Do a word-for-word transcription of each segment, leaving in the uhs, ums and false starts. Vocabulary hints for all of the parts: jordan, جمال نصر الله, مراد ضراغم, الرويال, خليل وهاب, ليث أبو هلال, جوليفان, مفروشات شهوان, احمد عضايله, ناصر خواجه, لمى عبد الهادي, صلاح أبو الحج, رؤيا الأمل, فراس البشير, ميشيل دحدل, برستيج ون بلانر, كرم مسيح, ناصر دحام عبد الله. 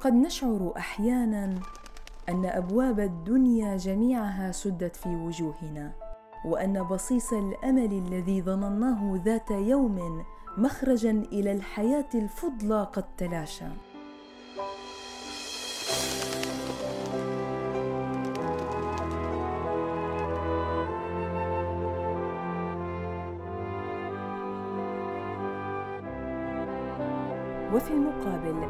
قد نشعر أحياناً أن أبواب الدنيا جميعها سدت في وجوهنا، وأن بصيص الأمل الذي ظنناه ذات يوم مخرجاً إلى الحياة الفضلى قد تلاشى. وفي المقابل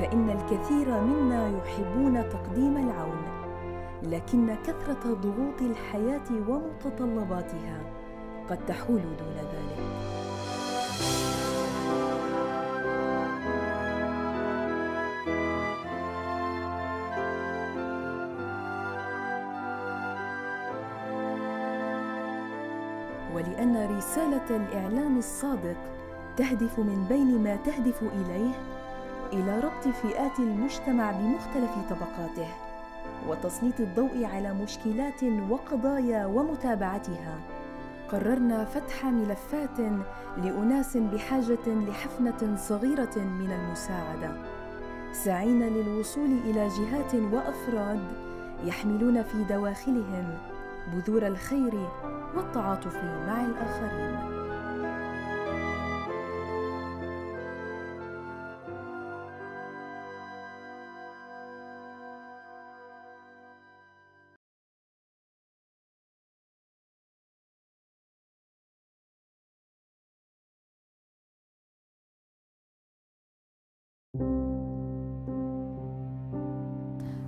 فإن الكثير منا يحبون تقديم العون، لكن كثرة ضغوط الحياة ومتطلباتها قد تحول دون ذلك. ولأن رسالة الإعلام الصادق تهدف من بين ما تهدف إليه إلى ربط فئات المجتمع بمختلف طبقاته، وتسليط الضوء على مشكلات وقضايا ومتابعتها، قررنا فتح ملفات لأناس بحاجة لحفنة صغيرة من المساعدة، سعينا للوصول إلى جهات وأفراد يحملون في دواخلهم بذور الخير والتعاطف مع الآخرين.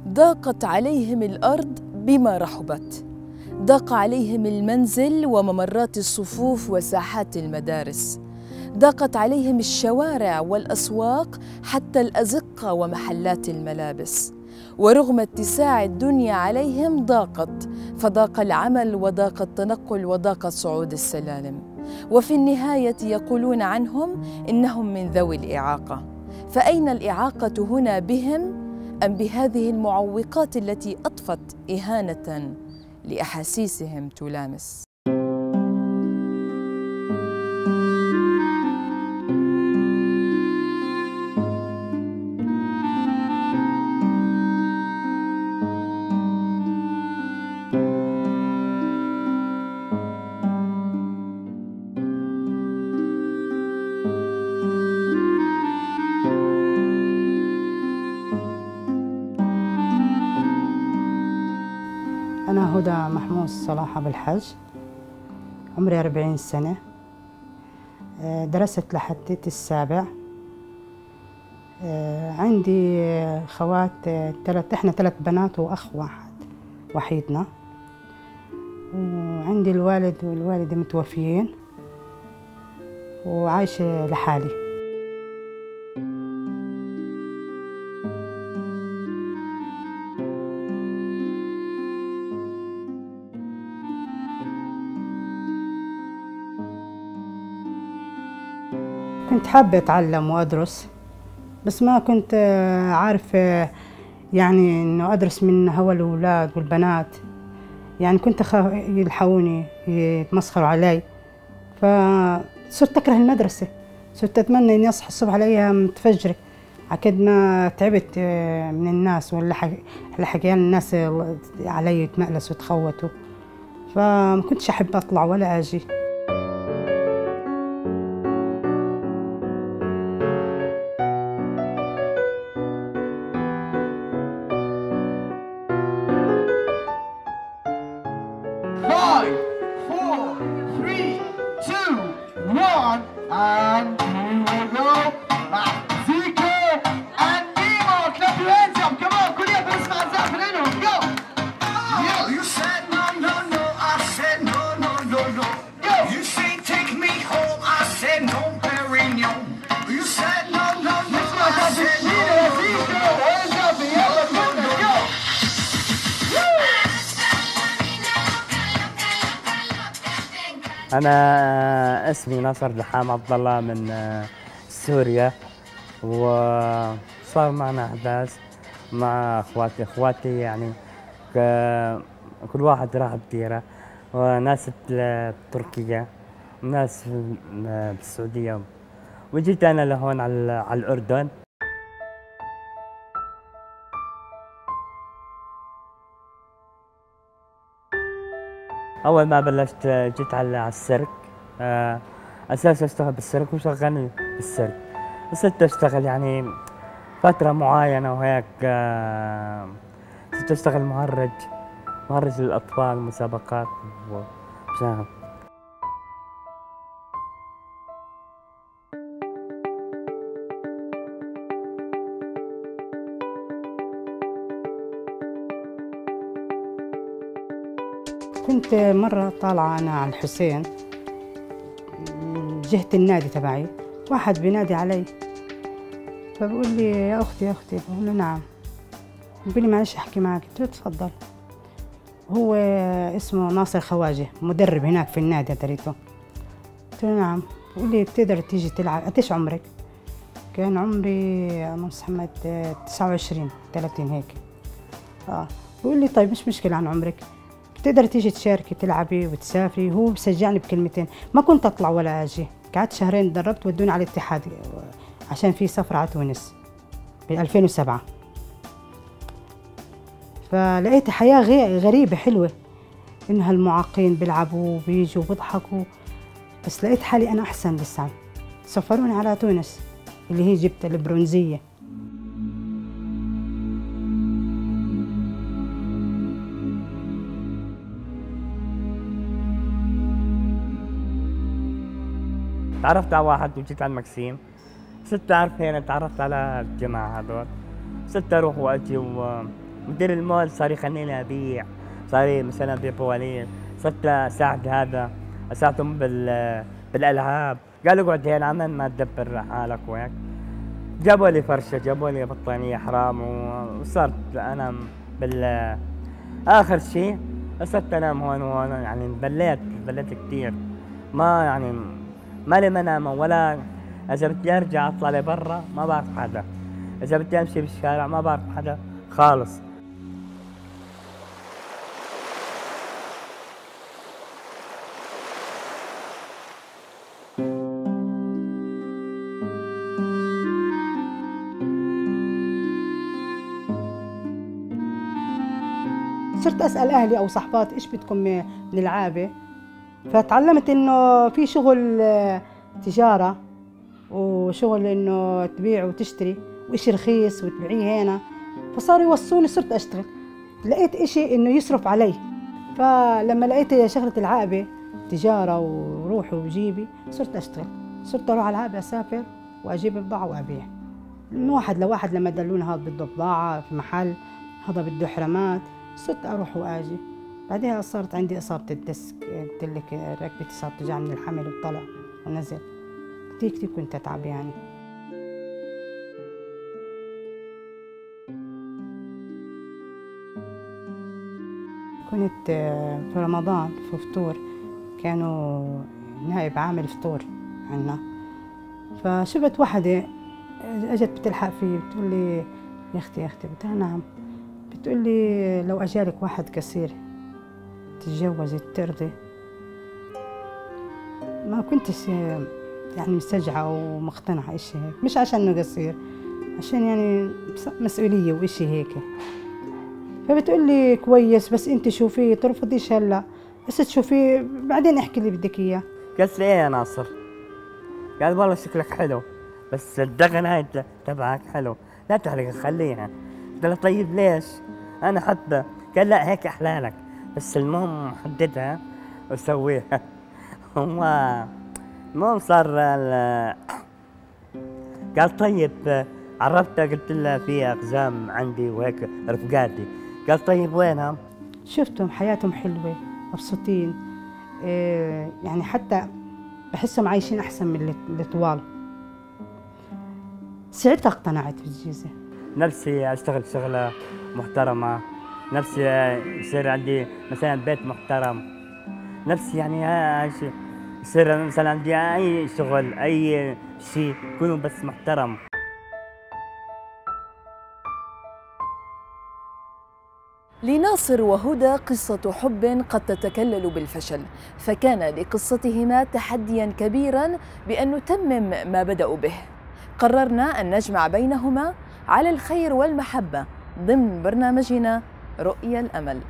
ضاقت عليهم الأرض بما رحبت، ضاق عليهم المنزل وممرات الصفوف وساحات المدارس، ضاقت عليهم الشوارع والأسواق حتى الأزقة ومحلات الملابس، ورغم اتساع الدنيا عليهم ضاقت، فضاق العمل وضاق التنقل وضاق صعود السلالم، وفي النهاية يقولون عنهم إنهم من ذوي الإعاقة. فأين الإعاقة هنا بهم؟ أم بهذه المعوقات التي أطفت إهانة لأحاسيسهم تلامس؟ صلاح أبو الحج، عمري أربعين سنة، درست لحديت السابع، عندي خوات ثلاث، إحنا ثلاث بنات وأخ واحد وحيدنا، وعندي الوالد والوالدة متوفيين وعايشة لحالي. كنت حابة أتعلم وأدرس، بس ما كنت عارفة يعني إنه أدرس من هوا الأولاد والبنات، يعني كنت أخاف يلحقوني يتمسخروا علي، فصرت أكره المدرسة، صرت أتمنى إني أصحى الصبح ألاقيها متفجرة، عكد ما تعبت من الناس والحكيان الناس علي يتمألسوا وتخوتوا، فما كنتش أحب أطلع ولا أجي. أنا اسمي ناصر دحام عبد الله من سوريا، وصار معنا أحداث مع أخواتي، أخواتي يعني كل واحد راح بديره، وناس بتركيا وناس بالسعودية، وجيت أنا لهون على الأردن. أول ما بلشت جيت على السيرك، أساس أشتغل بالسيرك وشغلني بالسيرك، صرت أشتغل يعني فترة معينة وهيك، صرت أشتغل مهرج مهرج للأطفال مسابقات ومشاهد. كنت مرة طالعة أنا على الحسين من جهة النادي تبعي، واحد بينادي علي فبقول لي يا أختي يا أختي، بقول له نعم، بقول لي معلش أحكي معك، قلت له تفضل. هو اسمه ناصر خواجه، مدرب هناك في النادي دريته. قلت له نعم، بقول لي بتقدر تيجي تلعب، قديش عمرك؟ كان عمري محمد تسعة وعشرين ثلاثين هيك. آه بقول لي طيب مش مشكلة عن عمرك، بتقدر تيجي تشاركي تلعبي وتسافري. هو بشجعني بكلمتين، ما كنت اطلع ولا اجي، قعدت شهرين اتدربت ودوني على الاتحاد عشان في سفره على تونس بال ألفين وسبعة. فلقيت حياه غريبه حلوه، انه هالمعاقين بيلعبوا وبيجوا وبيضحكوا، بس لقيت حالي انا احسن لسه. سفروني على تونس اللي هي جبت البرونزيه. تعرفت على واحد وجيت على المقسيم، صرت أعرف هين، تعرفت على الجماعة هذول، صرت أروح وأجي، ومدير المول صار يخليني أبيع، صار مثلا أبيع بوالين، صرت أساعد هذا، أساعدهم بال بالألعاب، قالوا اقعد هين عمل ما تدبر حالك وهيك، جابوا لي فرشة، جابوا لي بطانية حرام، وصرت أنام بال آخر شيء صرت أنام هون وهون، يعني بليت بليت كثير، ما يعني ما لي منام، ولا اذا بدي ارجع اطلع لبرا ما بعرف حدا، اذا بدي امشي بالشارع ما بعرف حدا خالص. صرت اسال اهلي او صحبات ايش بدكم من العابه، فتعلمت انه في شغل تجاره وشغل انه تبيع وتشتري وإشي رخيص وتبيعيه هنا، فصاروا يوصوني، صرت اشتغل، لقيت إشي انه يصرف علي. فلما لقيت شغله العقبه تجاره وروحي وجيبي، صرت اشتغل، صرت اروح على العقبه اسافر واجيب بضاعه وابيع من واحد لواحد. لما دلونا هذا بده بضاعه في محل، هذا بده حرمات، صرت اروح واجي. بعدها صارت عندي إصابة الدسك، قلت لك ركبتي صارت توجعني من الحمل وطلع ونزل، كثير كثير كنت أتعب يعني. كنت في رمضان في فطور، كانوا نائب عامل فطور عنا، فشفت وحدة أجت بتلحق فيه، بتقول لي يا أختي يا أختي، قلت لها نعم، بتقول لي لو أجالك واحد كثير تتجوزي ترضي. ما كنتش يعني مستجعة ومقتنعة إشي هيك، مش عشان إنه قصير، عشان يعني مسؤولية وإشي هيك. فبتقول لي كويس، بس أنت شوفيه، ترفضيش هلا، بس تشوفيه بعدين احكي اللي بدك إياه. قالت لي إيه يا ناصر؟ قال والله شكلك حلو، بس الدقن هاي تبعك حلو، لا تحرق خليها. قلت له طيب ليش؟ أنا حبة. قال لا هيك أحلى لك، بس المهم حددها وسويها. وما المهم صار ال... قال طيب، عرفتها قلت لها في اقزام عندي وهيك رفقاتي. قال طيب وينهم؟ شفتهم حياتهم حلوه مبسوطين، إيه يعني حتى بحسهم عايشين احسن من اللي طوال. ساعتها اقتنعت بالجيزه، نفسي اشتغل شغله محترمه، نفسي يصير عندي مثلا بيت محترم، نفسي يعني يصير مثلا عندي اي شغل اي شيء يكون بس محترم. لناصر وهدى قصة حب قد تتكلل بالفشل، فكان لقصتهما تحديا كبيرا بأن نتمم ما بدأوا به. قررنا أن نجمع بينهما على الخير والمحبة ضمن برنامجنا رؤيا الأمل.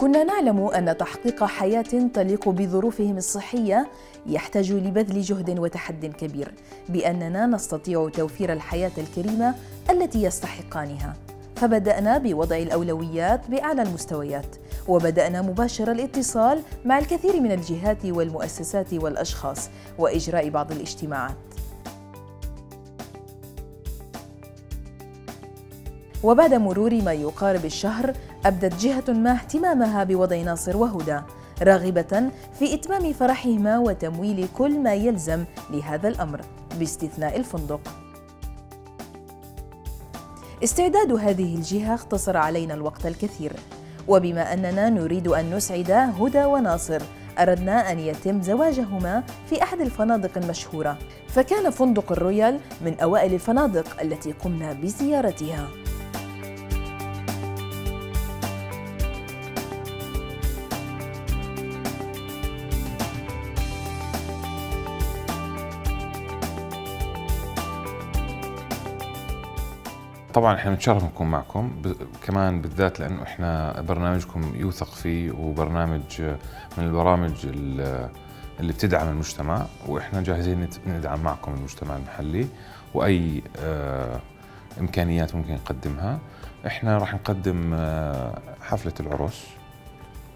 كنا نعلم أن تحقيق حياة تليق بظروفهم الصحية يحتاج لبذل جهد وتحد كبير، بأننا نستطيع توفير الحياة الكريمة التي يستحقانها، فبدأنا بوضع الأولويات بأعلى المستويات، وبدأنا مباشرة الاتصال مع الكثير من الجهات والمؤسسات والأشخاص وإجراء بعض الاجتماعات. وبعد مرور ما يقارب الشهر، أبدت جهة ما اهتمامها بوضع ناصر وهدى، راغبة في إتمام فرحهما وتمويل كل ما يلزم لهذا الأمر باستثناء الفندق. استعداد هذه الجهة اختصر علينا الوقت الكثير، وبما أننا نريد أن نسعد هدى وناصر، أردنا أن يتم زواجهما في أحد الفنادق المشهورة، فكان فندق الرويال من أوائل الفنادق التي قمنا بزيارتها. طبعا احنا متشرف نكون معكم كمان، بالذات لانه احنا برنامجكم يوثق فيه، وبرنامج من البرامج اللي بتدعم المجتمع، واحنا جاهزين ندعم معكم المجتمع المحلي واي اه امكانيات ممكن نقدمها. احنا راح نقدم اه حفله العرس،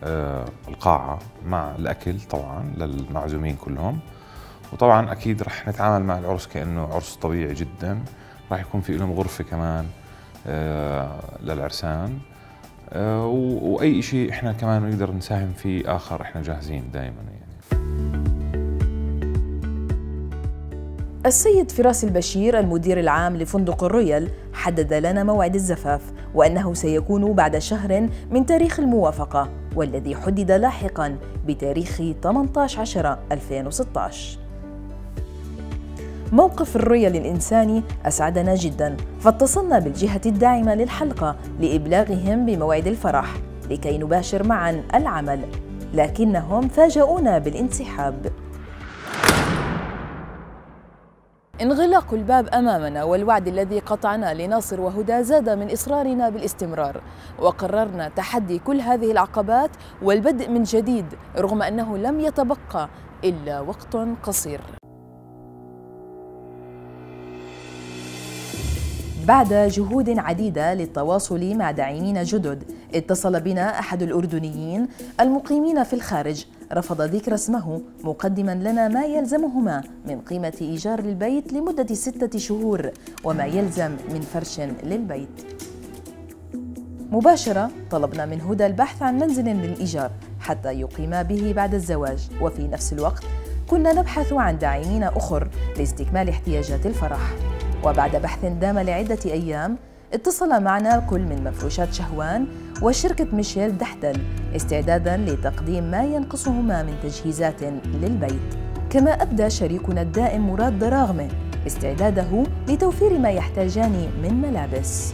اه القاعه مع الاكل طبعا للمعزومين كلهم، وطبعا اكيد راح نتعامل مع العرس كانه عرس طبيعي جدا. راح يكون في لهم غرفة كمان آه للعرسان، آه وأي شيء إحنا كمان نقدر نساهم فيه آخر إحنا جاهزين دائما يعني. السيد فراس البشير المدير العام لفندق الرويال حدد لنا موعد الزفاف، وأنه سيكون بعد شهر من تاريخ الموافقة، والذي حدد لاحقا بتاريخ ثمانية عشر عشرة ألفين وستة عشر. موقف الرويال الإنساني أسعدنا جداً، فاتصلنا بالجهة الداعمة للحلقة لإبلاغهم بموعد الفرح لكي نباشر معاً العمل، لكنهم فاجأونا بالانسحاب. انغلاق الباب أمامنا والوعد الذي قطعناه لناصر وهدى زاد من إصرارنا بالاستمرار، وقررنا تحدي كل هذه العقبات والبدء من جديد، رغم أنه لم يتبقى إلا وقت قصير. بعد جهود عديدة للتواصل مع داعمين جدد، اتصل بنا أحد الأردنيين المقيمين في الخارج، رفض ذكر اسمه مقدما لنا ما يلزمهما من قيمة إيجار للبيت لمدة ستة شهور وما يلزم من فرش للبيت. مباشرة طلبنا من هدى البحث عن منزل للإيجار حتى يقيم به بعد الزواج، وفي نفس الوقت كنا نبحث عن داعمين أخر لاستكمال احتياجات الفرح. وبعد بحث دام لعدة أيام، اتصل معنا الكل من مفروشات شهوان وشركة ميشيل دحدل استعداداً لتقديم ما ينقصهما من تجهيزات للبيت، كما أبدى شريكنا الدائم مراد ضراغم استعداده لتوفير ما يحتاجان من ملابس.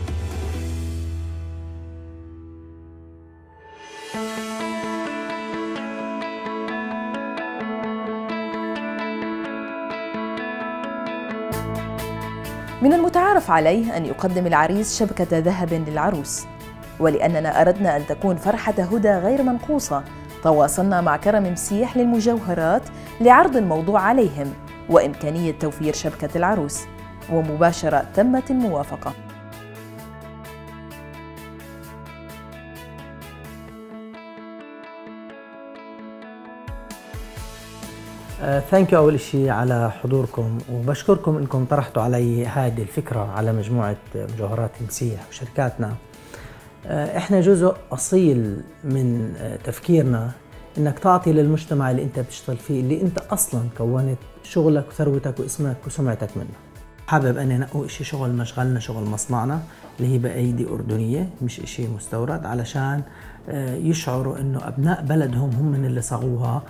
من المتعارف عليه أن يقدم العريس شبكة ذهب للعروس، ولأننا أردنا أن تكون فرحة هدى غير منقوصة، تواصلنا مع كرم مسيح للمجوهرات لعرض الموضوع عليهم وإمكانية توفير شبكة العروس، ومباشرة تمت الموافقة. ثانك يو أول شيء على حضوركم، وبشكركم إنكم طرحتوا علي هذه الفكرة على مجموعة مجوهرات مسيح وشركاتنا. إحنا جزء أصيل من تفكيرنا إنك تعطي للمجتمع اللي أنت بتشتغل فيه، اللي أنت أصلاً كونت شغلك وثروتك واسمك وسمعتك منه. حابب أن نقوي شيء شغل مشغلنا، شغل مصنعنا اللي هي بأيدي أردنية، مش إشي مستورد، علشان يشعروا إنه أبناء بلدهم هم من اللي صاغوها،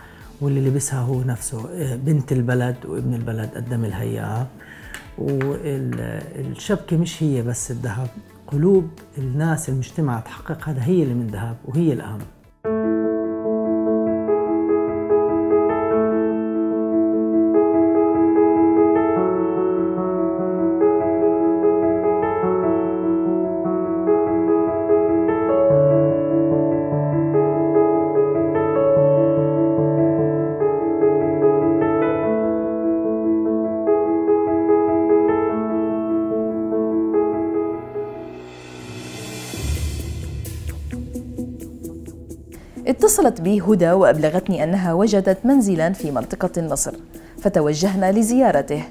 واللي لبسها هو نفسه، بنت البلد وابن البلد قدم لها اياها. والشبكه مش هي بس الذهب، قلوب الناس المجتمع تحقق هذا هي اللي من ذهب وهي الاهم. اتصلت بي هدى وأبلغتني أنها وجدت منزلا في منطقة النصر، فتوجهنا لزيارته.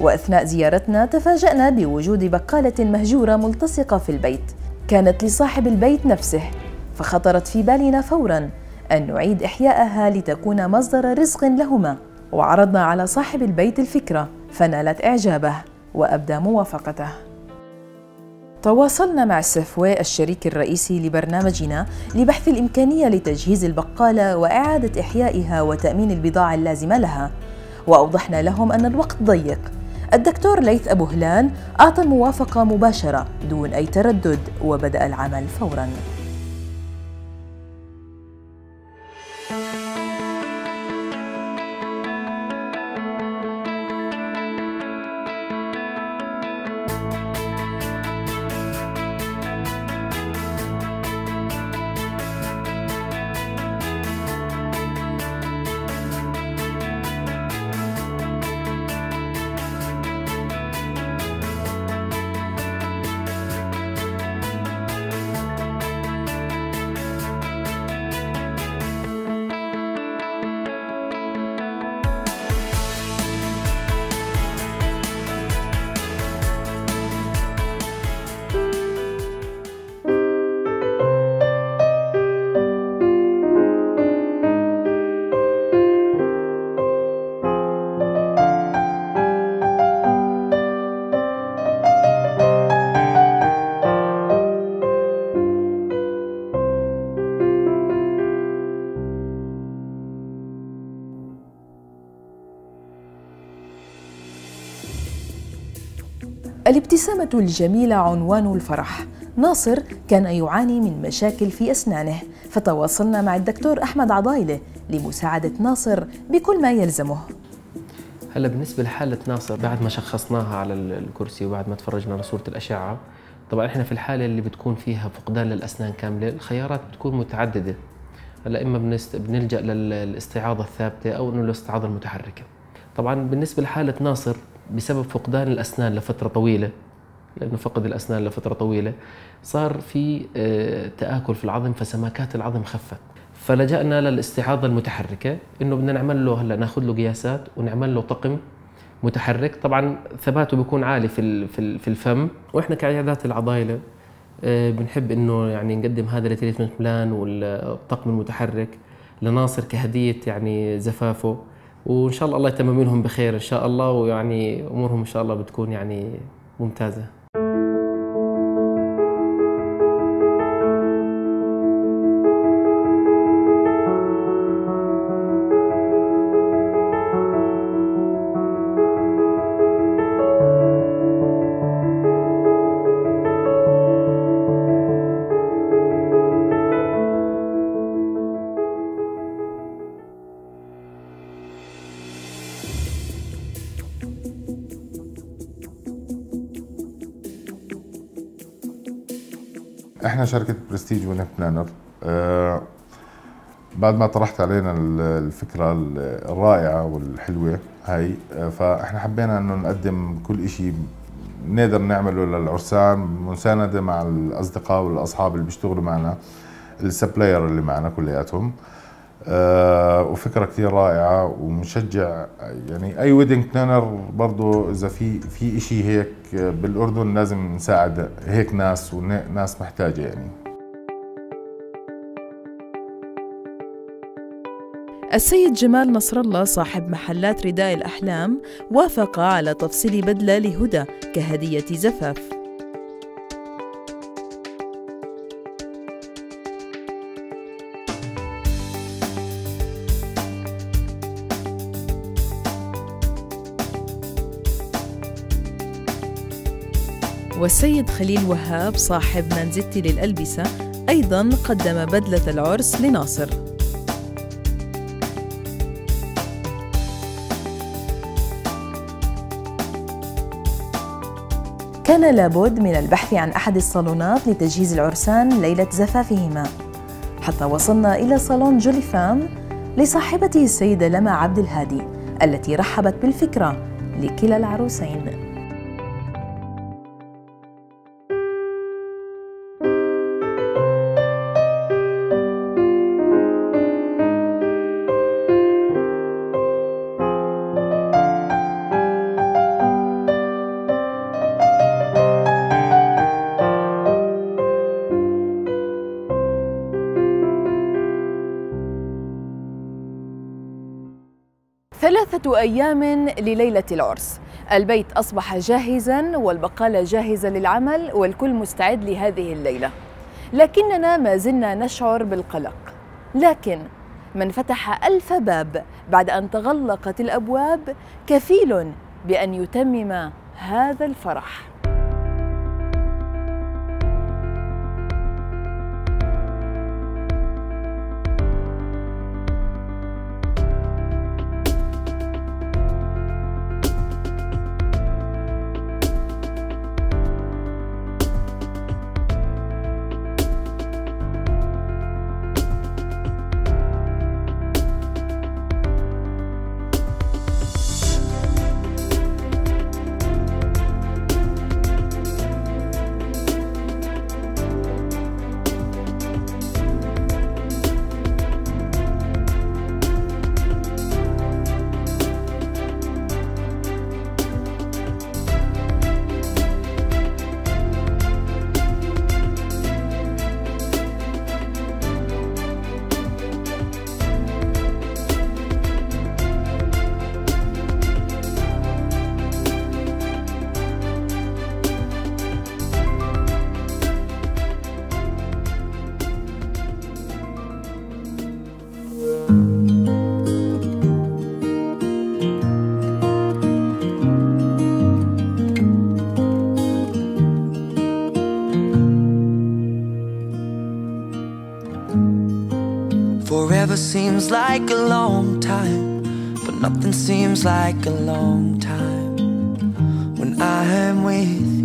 وأثناء زيارتنا تفاجأنا بوجود بقالة مهجورة ملتصقة في البيت، كانت لصاحب البيت نفسه، فخطرت في بالنا فوراً أن نعيد إحيائها لتكون مصدر رزق لهما، وعرضنا على صاحب البيت الفكرة فنالت إعجابه وأبدى موافقته. تواصلنا مع السفوي الشريك الرئيسي لبرنامجنا لبحث الإمكانية لتجهيز البقالة وإعادة إحيائها وتأمين البضاعة اللازمة لها، وأوضحنا لهم أن الوقت ضيق. الدكتور ليث أبو هلال أعطى الموافقة مباشرة دون أي تردد وبدأ العمل فوراً. الابتسامة الجميلة عنوان الفرح. ناصر كان يعاني من مشاكل في أسنانه، فتواصلنا مع الدكتور احمد عضايله لمساعدة ناصر بكل ما يلزمه. هلا بالنسبة لحالة ناصر، بعد ما شخصناها على الكرسي وبعد ما تفرجنا على صورة الأشعة، طبعا احنا في الحالة اللي بتكون فيها فقدان للأسنان كاملة الخيارات بتكون متعددة. هلا اما بنست... بنلجأ للاستعاضة الثابتة او انه الاستعاضة المتحركة. طبعا بالنسبة لحالة ناصر بسبب فقدان الأسنان لفترة طويلة، لأنه فقد الأسنان لفترة طويلة، صار في تآكل في العظم، فسماكات العظم خفت، فلجأنا للاستعاضة المتحركة، إنه بدنا نعمل له هلا ناخذ له قياسات ونعمل له طقم متحرك، طبعاً ثباته بيكون عالي في في الفم، وإحنا كعيادات العضايلة بنحب إنه يعني نقدم هذا التريتمنت بلان والطقم المتحرك لناصر كهدية يعني زفافه، وإن شاء الله الله يتمم لهم بخير إن شاء الله، ويعني أمورهم إن شاء الله بتكون يعني ممتازة. احنا شركة برستيج ون بلانر، آه بعد ما طرحت علينا الفكرة الرائعة والحلوة هاي، آه فاحنا حبينا انه نقدم كل اشي نقدر نعمله للعرسان مساندة مع الاصدقاء والاصحاب اللي بيشتغلوا معنا، السبلاير اللي معنا كلياتهم، آه وفكرة كثير رائعة ومشجع يعني اي ويدنج بلانر برضه اذا في في اشي هيك بالاردن لازم نساعد هيك ناس وناس محتاجه يعني. السيد جمال نصر الله صاحب محلات رداء الاحلام وافق على تفصيل بدله لهدى كهديه زفاف. والسيد خليل وهاب صاحب منزلتي للألبسة أيضاً قدم بدلة العرس لناصر. كان لابد من البحث عن أحد الصالونات لتجهيز العرسان ليلة زفافهما، حتى وصلنا إلى صالون جوليفان لصاحبته السيدة لمى عبد الهادي التي رحبت بالفكرة لكلا العروسين. ثلاثة أيام لليلة العرس، البيت أصبح جاهزاً والبقالة جاهزة للعمل والكل مستعد لهذه الليلة، لكننا ما زلنا نشعر بالقلق. لكن من فتح ألف باب بعد أن تغلقت الأبواب كفيل بأن يتمم هذا الفرح. Seems like a long time, but nothing seems like a long time when I am with you.